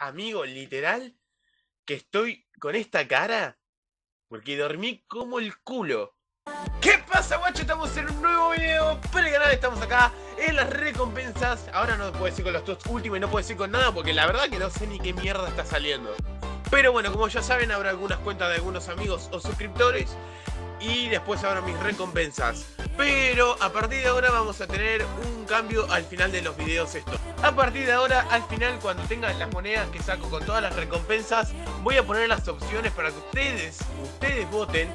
amigo, literal, que estoy con esta cara porque dormí como el culo. ¿Qué pasa, guacho? Estamos en un nuevo video para el canal, estamos acá en las recompensas. Ahora no puedo decir con los TOTS últimos y no puedo decir con nada porque la verdad que no sé ni qué mierda está saliendo. Pero bueno, como ya saben, habrá algunas cuentas de algunos amigos o suscriptores y después habrá mis recompensas. Pero a partir de ahora vamos a tener un cambio al final de los videos estos. A partir de ahora, al final, cuando tengan las monedas que saco con todas las recompensas, voy a poner las opciones para que ustedes voten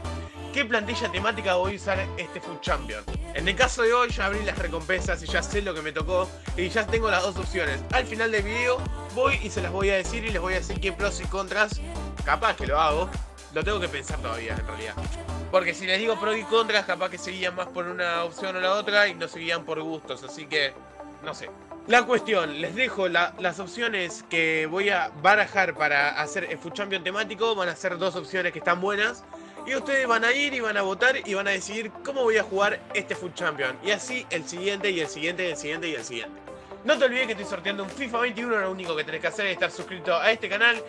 qué plantilla temática voy a usar este FUT Champion. En el caso de hoy ya abrí las recompensas y ya sé lo que me tocó y ya tengo las dos opciones. Al final del video voy y se las voy a decir y les voy a decir qué pros y contras. Capaz que lo hago, lo tengo que pensar todavía en realidad. Porque si les digo pros y contras, capaz que seguían más por una opción o la otra y no seguían por gustos, así que no sé. La cuestión, les dejo las opciones que voy a barajar para hacer el FUT Champion temático. Van a ser dos opciones que están buenas. Y ustedes van a ir y van a votar y van a decidir cómo voy a jugar este FUT Champion. Y así el siguiente y el siguiente y el siguiente y el siguiente. No te olvides que estoy sorteando un FIFA 21. Lo único que tenés que hacer es estar suscrito a este canal.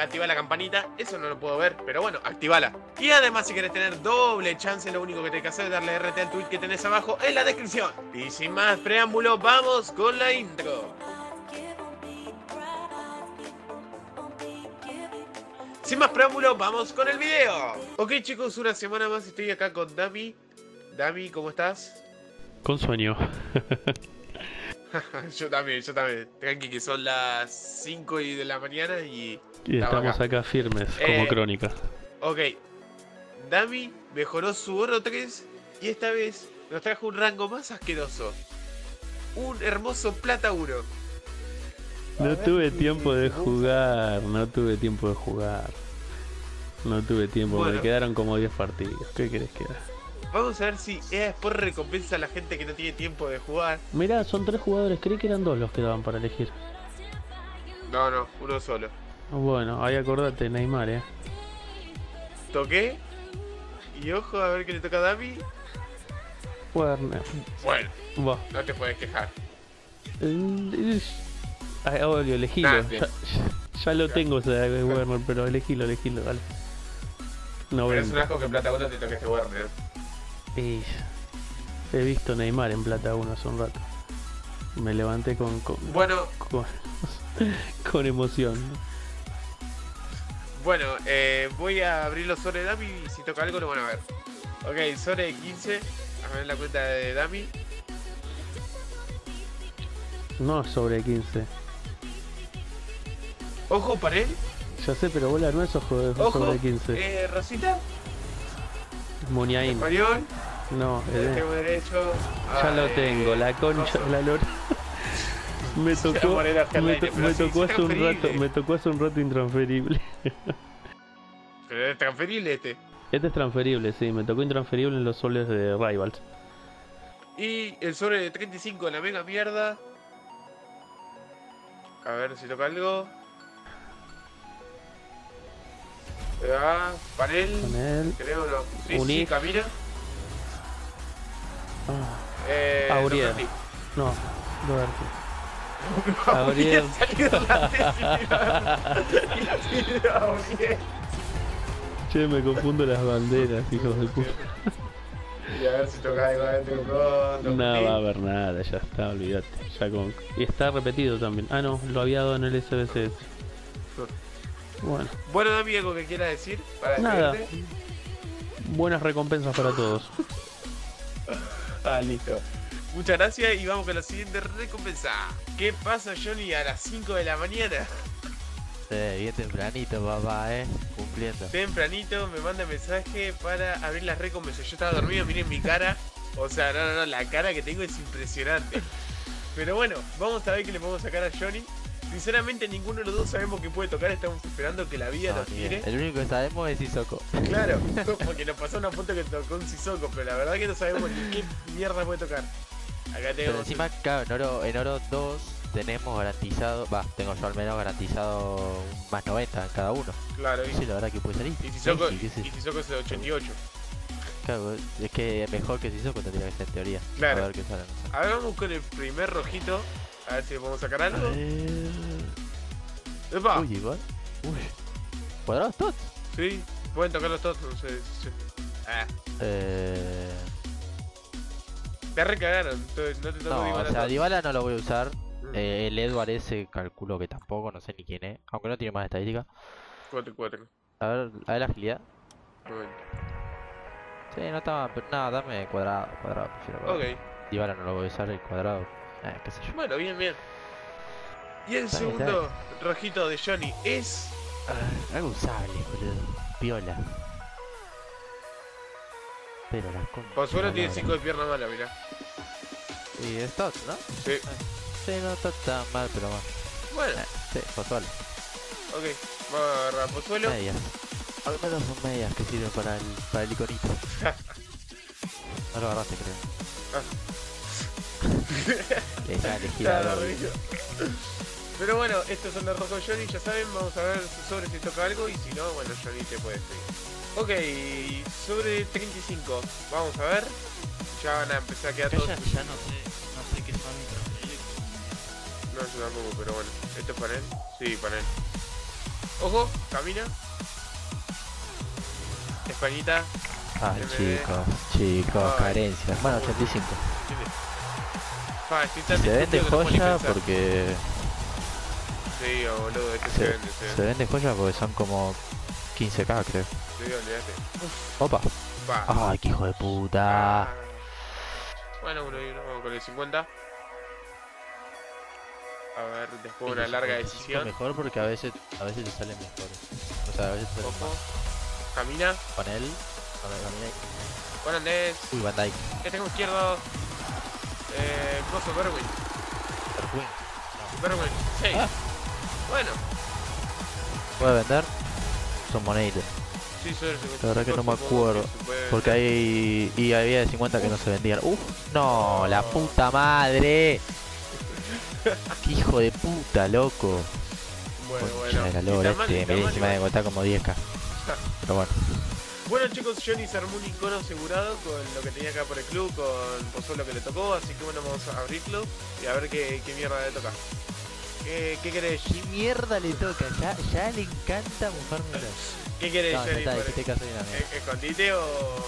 Activar la campanita, eso no lo puedo ver, pero bueno, activala. Y además, si querés tener doble chance, lo único que tenés que hacer es darle RT al tweet que tenés abajo en la descripción. Y sin más preámbulo, vamos con la intro. Sin más preámbulo, vamos con el video. Ok, chicos, una semana más estoy acá con Dami. Dami, ¿cómo estás? Con sueño. Yo también. Tranqui, que son las 5 de la mañana y estamos acá firmes, como crónica. Ok, Dami mejoró su oro 3 y esta vez nos trajo un rango más asqueroso. Un hermoso plata 1. No tuve tiempo de jugar. No tuve tiempo, bueno, me quedaron como 10 partidos. ¿Qué querés que haga? Vamos a ver si es por recompensa a la gente que no tiene tiempo de jugar. Mirá, son 3 jugadores, creí que eran 2 los que daban para elegir. No, uno solo. Bueno, ahí acordate, Neymar, Toqué. Y ojo, a ver qué le toca a Dami. Werner. Bueno, bah, no te puedes quejar. Obvio, elegilo. Ya lo tengo, de Werner, pero elegilo, dale. No, pero es un asco que en plata 1 te toque este Werner. Y he visto Neymar en plata 1 hace un rato. Me levanté con emoción. Bueno, voy a abrir los sobres de Dami y si toca algo lo van a ver. Ok, sobre 15. A ver la cuenta de Dami. No, sobre 15. Ojo para él. Ya sé, pero bola no es sobre 15. Rosita. Muniaín. ¿Español? No, tengo derecho. Ya lo tengo, la concha, la lora. Me tocó hace un rato intransferible. Pero es transferible este. Este es transferible, sí, me tocó intransferible en los soles de Rivals. Y el sobre de 35, la mega mierda. A ver si toca algo. Panel, creo, no. Sí, Camila. Aurier. No, Aurier. Che, me confundo las banderas, hijos de puta. Y a ver si toca algo adentro pronto. No va a haber nada, ya está, olvídate. Y está repetido también. Ah, no, lo había dado en el SBC. Bueno, Dami, ¿algo que quieras decir? Nada. Buenas recompensas para todos. Listo. Muchas gracias y vamos con la siguiente recompensa. ¿Qué pasa, Johnny, a las 5 de la mañana? Sí, bien tempranito, papá, cumpliendo. Tempranito me manda mensaje para abrir las recompensas. Yo estaba dormido, miren mi cara. O sea, no, la cara que tengo es impresionante. Pero bueno, vamos a ver qué le podemos sacar a Johnny. Sinceramente ninguno de los dos sabemos que puede tocar, estamos esperando que la vida nos tire. El único que sabemos es Sissoko. Claro, porque nos pasó una punta que tocó un Sissoko, pero la verdad que no sabemos ni qué mierda puede tocar. Acá tenemos... Pero encima, claro, en oro 2 tenemos garantizado, tengo yo al menos garantizado un más 90 en cada uno. Claoro, y sí, la verdad que puede salir. Y Sissoko es el 88. Claro, es que es mejor que Sissoko tendría que ser en teoría. Claro. A ver qué sale. A ver, vamos con el primer rojito. A ver si le podemos sacar algo. ¡Epa! Uy, igual. Uy. ¿Cuadrados TOTS? Sí, pueden tocar los TOTS, no sé. Te recagaron, no te toco Dibala. O sea, Dibala no lo voy a usar. El Edward ese calculo que tampoco, no sé ni quién es. Aunque no tiene más estadística. 4-4. A ver la agilidad. Bueno. Sí, no está mal, pero nada, dame cuadrado, prefiero cuadrado. Ok. Dibala no lo voy a usar, el cuadrado. Qué sé yo. Bueno, bien. Y el segundo rojito de Johnny es... algo usable, boludo. Piola. Pero las con... Pozuelo tiene 5 de pierna mala, mirá. Y es TOTS, ¿no? Sí. Sí, no está tan mal, pero más. Bueno. Sí, Pozuelo. Ok, vamos a agarrar Pozuelo. Medias. Al menos son medias que sirven para el iconito. No lo agarraste, creo. Pero bueno, estos son los rojos Johnny, ya saben, vamos a ver sobre si toca algo y si no, bueno, Johnny te puede seguir. Ok, sobre 35, vamos a ver. Ya van a empezar a quedar todos. Ya no sé qué son proyectos. No, yo tampoco, pero bueno, ¿esto es para él? Sí, para él. Ojo, camina. Españita. Ah, chicos, carencias. Bueno, 85. Se vende joya porque... Sí, boludo, se vende joya porque son como 15k, creo. Sí, olvidate. Opa. Ay, qué hijo de puta. Bueno, uno y uno, vamos con el 50. A ver, después una larga decisión. Mejor porque a veces te salen mejores. O sea, a veces te salen mejores. Camina. Con él. Bueno, Andrés. Uy, Van Dyke. Este como izquierdo. Coso, Berwin, 6. Bueno. ¿Puede vender? Son moneditas. Sí, soy el 50. La verdad que no me acuerdo. Porque hay... Y había de 50 que no se vendían. No, la puta madre. ¡Qué hijo de puta, loco! Bueno. Este me encima de contar como 10k. Pero bueno. Bueno chicos, Johnny se armó un icono asegurado con lo que tenía acá por el club, con Pozuelo que le tocó, así que bueno, vamos a abrirlo y a ver qué mierda le toca. ¿Qué querés? ¿Qué mierda le toca? Ya le encanta mojarme. ¿Qué querés, Johnny? ¿Escondite o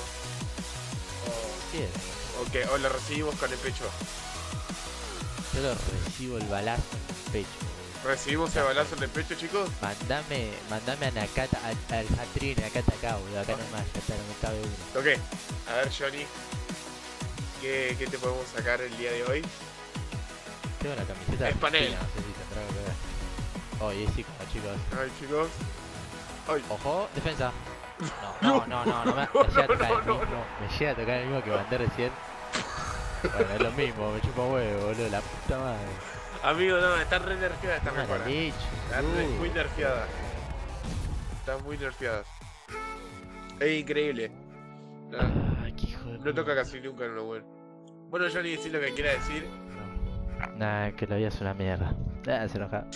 lo recibimos con el pecho? Yo lo recibo el balazo en el pecho. Recibimos el balazo en el pecho, chicos. Mandame a Nakata, al Hatrin, a Nakata acá, boludo. Acá nomás, acá no me cabe uno. Ok, a ver, Johnny, ¿qué te podemos sacar el día de hoy? Tengo la camiseta. Es panel. No sé si tendrá que ver. Oye, sí, como chicos. Ay, chicos. Ay. Ojo, defensa. No, me llega a tocar el mismo que mandé recién. Bueno, es lo mismo, me chupa huevo, boludo, la puta madre. Amigo, no, está re nerfeada esta mejora. Está muy nerfeada. Están muy nerfeadas. Es increíble. No toca casi nunca en lo bueno. Bueno, Johnny, decís lo que quiera decir. Nah, que la vida es una mierda. Se enoja.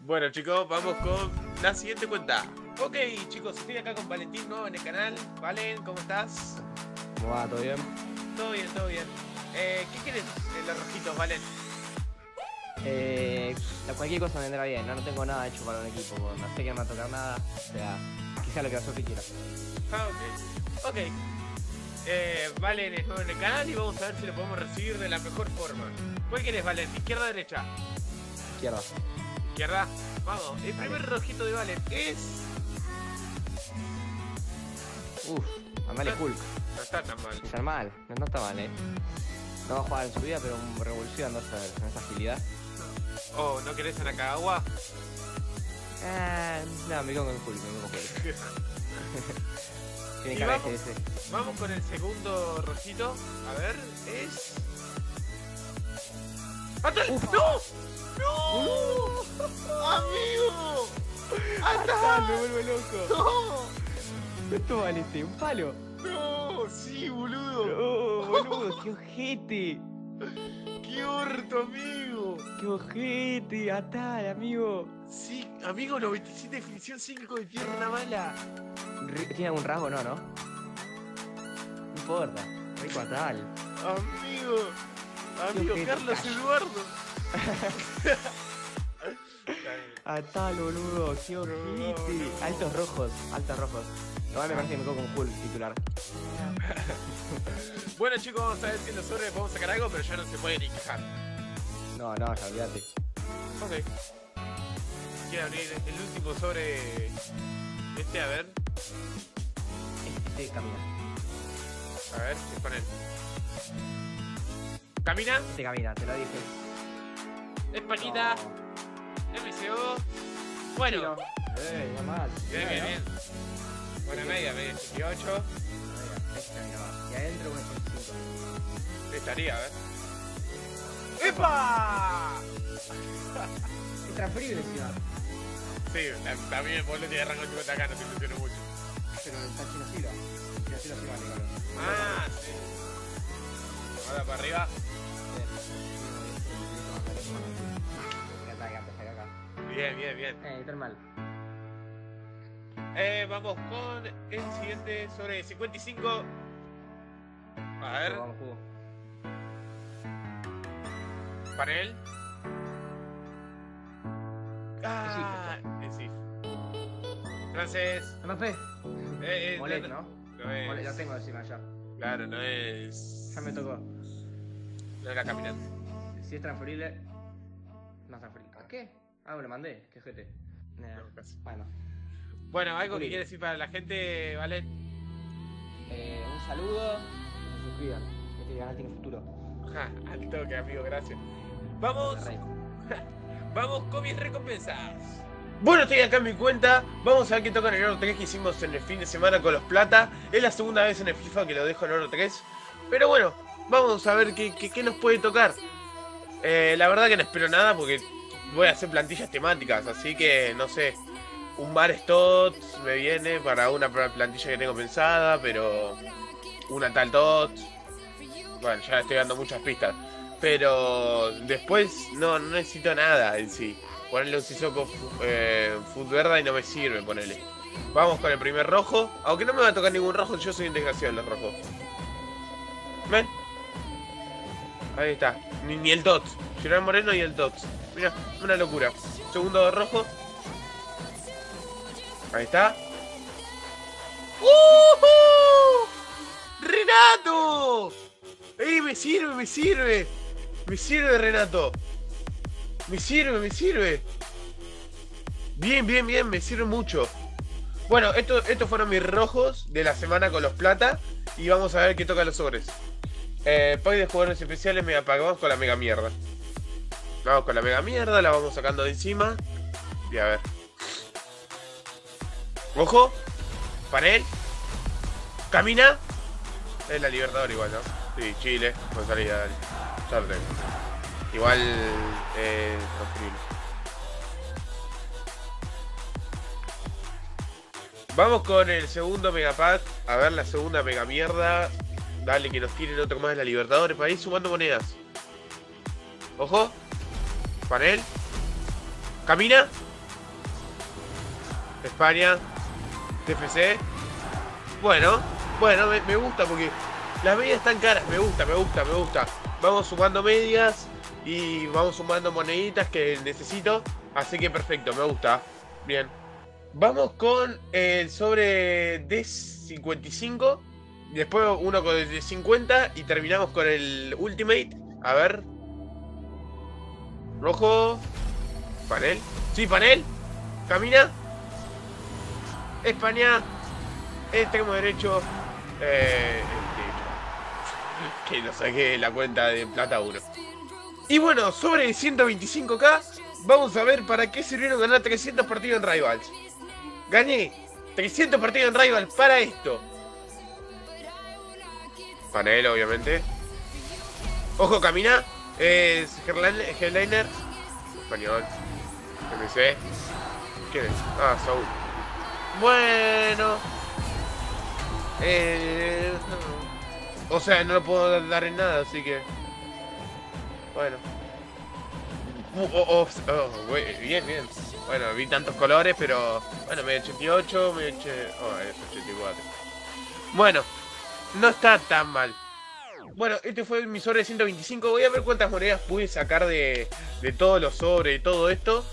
Bueno, chicos, vamos con la siguiente cuenta. Ok, chicos, estoy acá con Valentín, nuevo en el canal. Valen, ¿cómo estás? ¿Cómo va? ¿Todo bien? Todo bien. ¿Qué quieres de los rojitos, Valen? Cualquier cosa me vendrá bien, no tengo nada hecho para un equipo, no sé que no me va a tocar nada, o sea, quizá lo que Sofi quiera. Ok. Valen es nuevo en el canal y vamos a ver si lo podemos recibir de la mejor forma. ¿Cuál querés, Valen? ¿Izquierda o derecha? Izquierda. ¿Izquierda? Vamos, el primer rojito de Valen es... Andale Hulk. No está tan mal. Está mal, no está mal, No va a jugar en su vida, pero un revolución no está en esa agilidad. Oh, ¿no querés a Nakagawa? No, me quedo con el Hulk, Tiene cara de ese. Vamos con el segundo rojito. A ver, es... ¡Atal! ¡No! ¡Amigo! ¡Atal! ¡Me vuelve loco! ¡No! ¿Esto vale un palo? No, sí, boludo. Qué ojete. Qué orto, amigo. Qué ojete, atal, amigo. Sí, amigo, 97 definición 5 de pierna mala. ¿Tiene algún rasgo? No, ¿no? No importa. Rico atal. Amigo, Carlos Eduardo. A tal boludo, qué horrible. Altos rojos, altos rojos. Ahora me parece que me cojo con Hulk titular. Bueno chicos, vamos a ver si nos sobra podemos sacar algo, pero ya no se puede ni quejar. No, no, ya olvídate. Ok. Quiero abrir el último sobre este, a ver. Este camina. A ver, ¿qué ponen? ¿Camina? Este camina, te lo dije. Españita. No. MCO. Bueno. Sí, no. No mal. Bien, bien, bien. Buena media, media 18. Y adentro con el 35. Estaría, a ver. ¡Epa! Es transferible, ciudad. Sí, también vos lo tienes rango 50 acá, no te impresionó mucho. Pero está chino giro. Chino giro sí vale, claro. Ah, sí. Ahora para arriba. Bien, bien, bien. Normal. Vamos con el siguiente sobre 55. A ver. Para él. Ah, es if. Entonces. MF. Molet, ¿no? No es. Molet, la tengo encima ya. Claro, no es. Ya me tocó. Lo de la caminata. Si es transferible. No es transferible. ¿A qué? Ah, me lo mandé. Qué jete. Bueno. Bueno, algo que quieres decir para la gente, Valet. Un saludo y se suscriban. Este canal tiene futuro. Ja, al toque, amigo, gracias. Vamos. Vamos con mis recompensas. Bueno, estoy acá en mi cuenta. Vamos a ver qué toca en el oro 3 que hicimos en el fin de semana con los plata. Es la segunda vez en el FIFA que lo dejo en el oro 3. Pero bueno, vamos a ver qué nos puede tocar. La verdad que no espero nada porque voy a hacer plantillas temáticas. Así que no sé. Un bar TOTS me viene para una plantilla que tengo pensada, pero una tal TOTS. Bueno, ya estoy dando muchas pistas. Pero después no necesito nada en sí. Ponerle un Sissoko FUT verde y no me sirve, ponerle. Vamos con el primer rojo. Aunque no me va a tocar ningún rojo, yo soy un desgraciado en los rojos. ¿Ven? Ahí está. Ni el TOTS. Gerard Moreno y el TOTS. Mira, una locura. Segundo rojo. Ahí está. ¡Uh-huh! ¡Renato! ¡Ey, me sirve, me sirve! Me sirve, Renato. Me sirve, me sirve. Bien, bien, bien, me sirve mucho. Bueno, estos fueron mis rojos de la semana con los plata. Y vamos a ver qué toca los sobres. Pack de jugadores especiales, mega pack. Vamos con la mega mierda. Vamos con la mega mierda, la vamos sacando de encima. Y a ver. Ojo, para él. Camina. Es la Libertadores igual, ¿no? Sí, Chile, con salida. Ya lo tengo. Igual transferible. Vamos con el segundo megapack. A ver la segunda mega mierda. Dale que nos tiren otro más de la Libertadores. Para ir sumando monedas. Ojo. Para él. Camina. España. TFC. Bueno, bueno, me gusta porque las medias están caras. Me gusta, me gusta, me gusta. Vamos sumando medias y vamos sumando moneditas que necesito. Así que perfecto, me gusta. Bien. Vamos con el sobre de 55. Después uno con el de 50. Y terminamos con el Ultimate. A ver. Rojo. Panel. Sí, panel. Camina. España, extremo derecho, que lo saqué la cuenta de plata 1. Y bueno, sobre 125k, vamos a ver para qué sirvieron ganar 300 partidos en Rivals. Gané 300 partidos en Rivals para esto. Para él, obviamente. Ojo, camina. Es Headliner. Español. MC. ¿Quién es? Ah, Saúl. Bueno, o sea, no lo puedo dar en nada, así que bueno. Bien, bien. Bueno, vi tantos colores, pero bueno, me eché 88, me eché... Oh, es 84. Bueno, no está tan mal. Bueno, este fue mi sobre de 125. Voy a ver cuántas monedas pude sacar de todos los sobres y todo esto.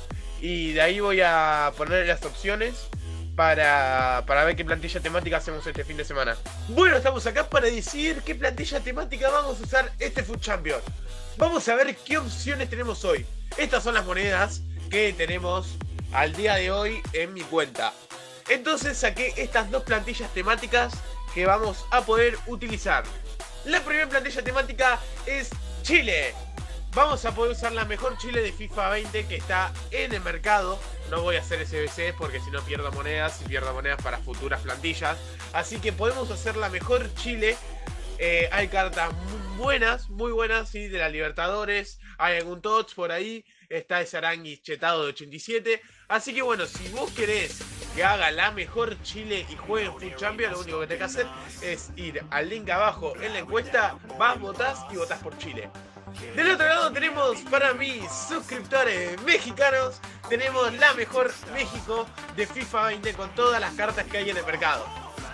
Y de ahí voy a poner las opciones para ver qué plantilla temática hacemos este fin de semana. Bueno, estamos acá para decidir qué plantilla temática vamos a usar este FUT Champion. Vamos a ver qué opciones tenemos hoy. Estas son las monedas que tenemos al día de hoy en mi cuenta. Entonces saqué estas dos plantillas temáticas que vamos a poder utilizar. La primera plantilla temática es Chile. Vamos a poder usar la mejor Chile de FIFA 20 que está en el mercado. No voy a hacer SBC porque si no pierdo monedas, y pierdo monedas para futuras plantillas. Así que podemos hacer la mejor Chile. Hay cartas muy buenas, sí, de la Libertadores. Hay algún TOTS por ahí. Está ese Aranguiz chetado de 87. Así que bueno, si vos querés que haga la mejor Chile y juegue en FUT Champion, lo único que tenés que hacer es ir al link abajo en la encuesta, vas, votás y votás por Chile. Del otro lado tenemos, para mis suscriptores mexicanos, tenemos la mejor México de FIFA 20 con todas las cartas que hay en el mercado.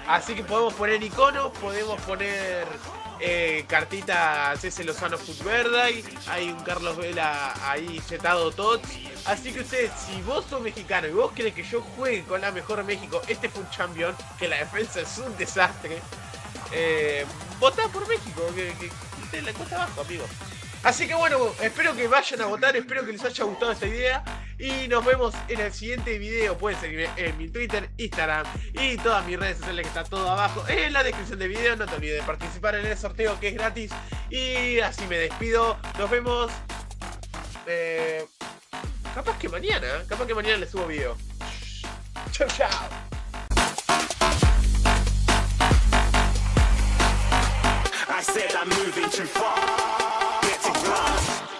Así que podemos poner iconos, podemos poner cartita Cese Lozano FUT Verde, hay un Carlos Vela ahí chetado TOTS. Así que ustedes, si vos sos mexicano y vos querés que yo juegue con la mejor México, este FUT Champion, que la defensa es un desastre, votá por México, que en la cuesta abajo, amigos. Así que bueno, espero que vayan a votar, espero que les haya gustado esta idea y nos vemos en el siguiente video. Pueden seguirme en mi Twitter, Instagram y todas mis redes sociales que está todo abajo en la descripción del video. No te olvides de participar en el sorteo que es gratis y así me despido. Nos vemos capaz que mañana les subo video. Chau, chau. I said I'm moving too far, getting lost.